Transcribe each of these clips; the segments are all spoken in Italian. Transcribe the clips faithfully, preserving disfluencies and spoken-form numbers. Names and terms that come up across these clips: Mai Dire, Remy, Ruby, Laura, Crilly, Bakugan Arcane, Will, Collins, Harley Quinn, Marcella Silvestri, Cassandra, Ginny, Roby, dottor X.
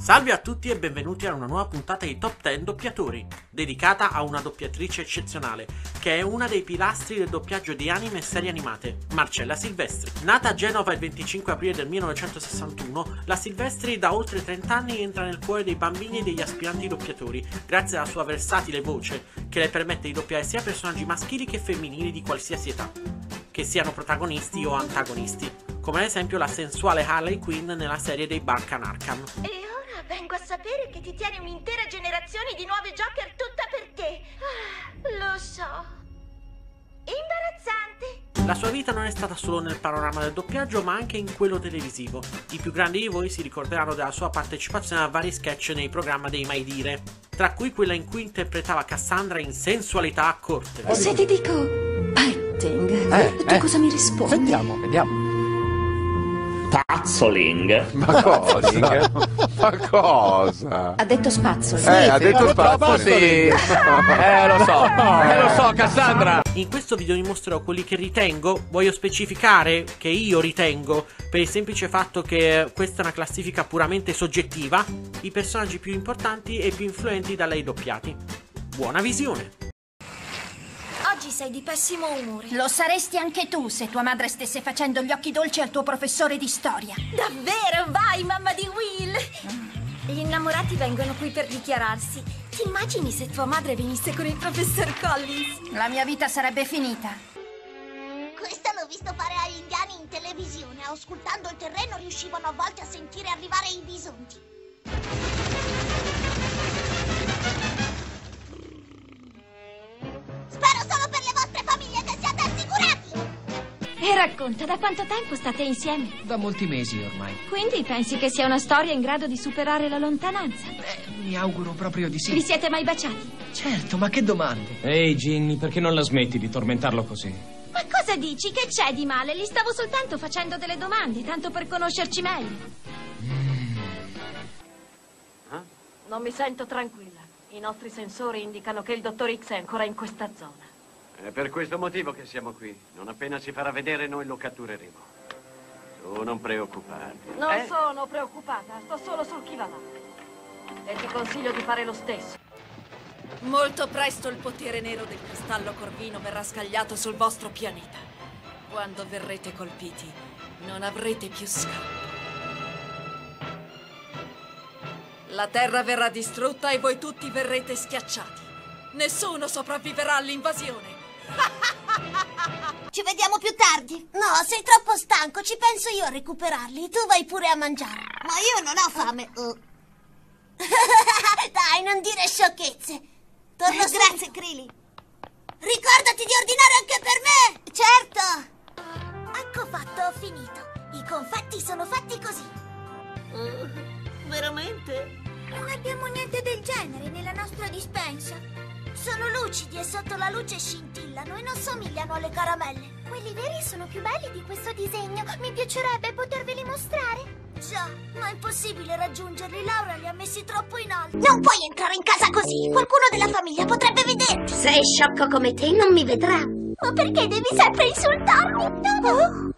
Salve a tutti e benvenuti a una nuova puntata di Top dieci Doppiatori, dedicata a una doppiatrice eccezionale, che è una dei pilastri del doppiaggio di anime e serie animate, Marcella Silvestri. Nata a Genova il venticinque aprile del millenovecentosessantuno, la Silvestri da oltre trenta anni entra nel cuore dei bambini e degli aspiranti doppiatori, grazie alla sua versatile voce, che le permette di doppiare sia personaggi maschili che femminili di qualsiasi età, che siano protagonisti o antagonisti, come ad esempio la sensuale Harley Quinn nella serie dei Bakugan Arcane. Vengo a sapere che ti tieni un'intera generazione di nuove Joker tutta per te. Ah, lo so. Imbarazzante. La sua vita non è stata solo nel panorama del doppiaggio, ma anche in quello televisivo. I più grandi di voi si ricorderanno della sua partecipazione a vari sketch nei programmi dei Mai Dire, tra cui quella in cui interpretava Cassandra in Sensualità a corte. Se ti dico Petting, eh, tu eh. cosa mi rispondi? Vediamo, vediamo. Spazzoling. Ma cosa? Ma cosa? Ha detto spazzoling. Eh, sì, ha detto spazzoling. Eh, lo so. Eh, lo so, Cassandra. In questo video vi mostrerò quelli che ritengo, voglio specificare che io ritengo, per il semplice fatto che questa è una classifica puramente soggettiva, i personaggi più importanti e più influenti da lei doppiati. Buona visione. Oggi sei di pessimo umore. Lo saresti anche tu se tua madre stesse facendo gli occhi dolci al tuo professore di storia. Davvero? Vai, mamma di Will! Mm. Gli innamorati vengono qui per dichiararsi. Ti immagini se tua madre venisse con il professor Collins? La mia vita sarebbe finita. Questa l'ho visto fare agli indiani in televisione. Auscultando il terreno riuscivano a volte a sentire arrivare i bisonti. E racconta, da quanto tempo state insieme? Da molti mesi ormai. Quindi pensi che sia una storia in grado di superare la lontananza? Beh, mi auguro proprio di sì. Vi siete mai baciati? Certo, ma che domande. Ehi, Ginny, perché non la smetti di tormentarlo così? Ma cosa dici? Che c'è di male? Gli stavo soltanto facendo delle domande, tanto per conoscerci meglio. Mm. Eh? Non mi sento tranquilla. I nostri sensori indicano che il dottor X è ancora in questa zona. È per questo motivo che siamo qui. Non appena si farà vedere, noi lo cattureremo. Tu non preoccuparti. Non eh? sono preoccupata, sto solo sul chi va là. E ti consiglio di fare lo stesso. Molto presto il potere nero del cristallo corvino verrà scagliato sul vostro pianeta. Quando verrete colpiti, non avrete più scampo. La Terra verrà distrutta e voi tutti verrete schiacciati. Nessuno sopravviverà all'invasione. Ci vediamo più tardi. No, sei troppo stanco, ci penso io a recuperarli. Tu vai pure a mangiare. Ma io non ho fame. uh. Dai, non dire sciocchezze. Torno eh, grazie, Crilly. Ricordati di ordinare anche per me. Certo. Ecco fatto, ho finito. I confetti sono fatti così. uh, Veramente? Non abbiamo niente del genere nella nostra dispensa. Sono lucidi e sotto la luce scintillano e non somigliano alle caramelle. Quelli veri sono più belli di questo disegno. Mi piacerebbe poterveli mostrare. Già, ma è impossibile raggiungerli. Laura li ha messi troppo in alto. Non puoi entrare in casa così. Qualcuno della famiglia potrebbe vederti. Sei sciocco come te, non mi vedrà. Ma perché devi sempre insultarmi? Oh.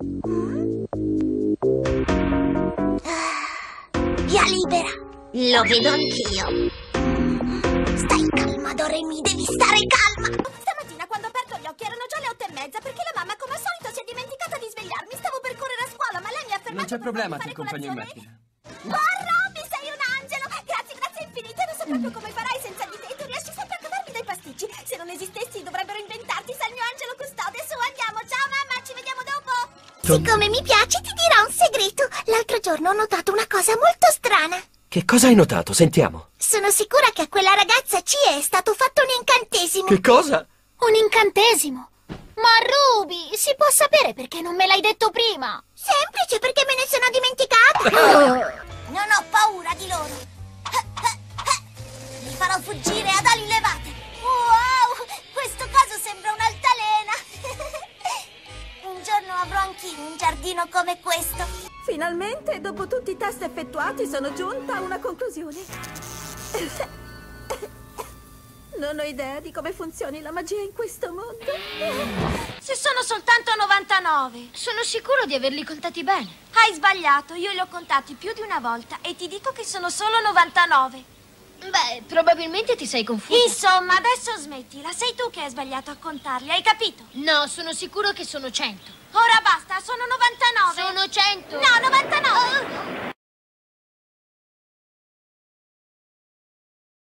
Ah, via libera. Lo vedo anch'io. Remy, devi stare calma! Stamattina quando ho aperto gli occhi erano già le otto e mezza perché la mamma come al solito si è dimenticata di svegliarmi. Stavo per correre a scuola ma lei mi ha fermato. Non c'è problema, ti accompagno in macchina. Oh, Roby, sei un angelo! Grazie, grazie infinite, non so proprio come farai senza di te. Tu riesci sempre a cavarmi dai pasticci. Se non esistessi dovrebbero inventarti. Sei il mio angelo custode. Su, andiamo, ciao mamma, ci vediamo dopo. Siccome mi piaci ti dirò un segreto. L'altro giorno ho notato una cosa molto strana. Che cosa hai notato? Sentiamo. Sono sicura che a quella ragazza ci è stato fatto un incantesimo. Che cosa? Un incantesimo. Ma Ruby, si può sapere perché non me l'hai detto prima? Semplice, perché me ne sono dimenticata. Oh. Non ho paura di loro. Li farò fuggire ad ali levate. Wow, questo caso sembra un'altalena. Un giorno avrò anch'io un giardino come questo. Finalmente, dopo tutti i test effettuati, sono giunta a una conclusione. Non ho idea di come funzioni la magia in questo mondo. Se sono soltanto novantanove. Sono sicuro di averli contati bene. Hai sbagliato, io li ho contati più di una volta e ti dico che sono solo novantanove. Beh, probabilmente ti sei confusa. Insomma, adesso smettila. Sei tu che hai sbagliato a contarli, hai capito? No, sono sicuro che sono cento. Ora basta, sono novantanove. Sono cento. No, novantanove. Oh.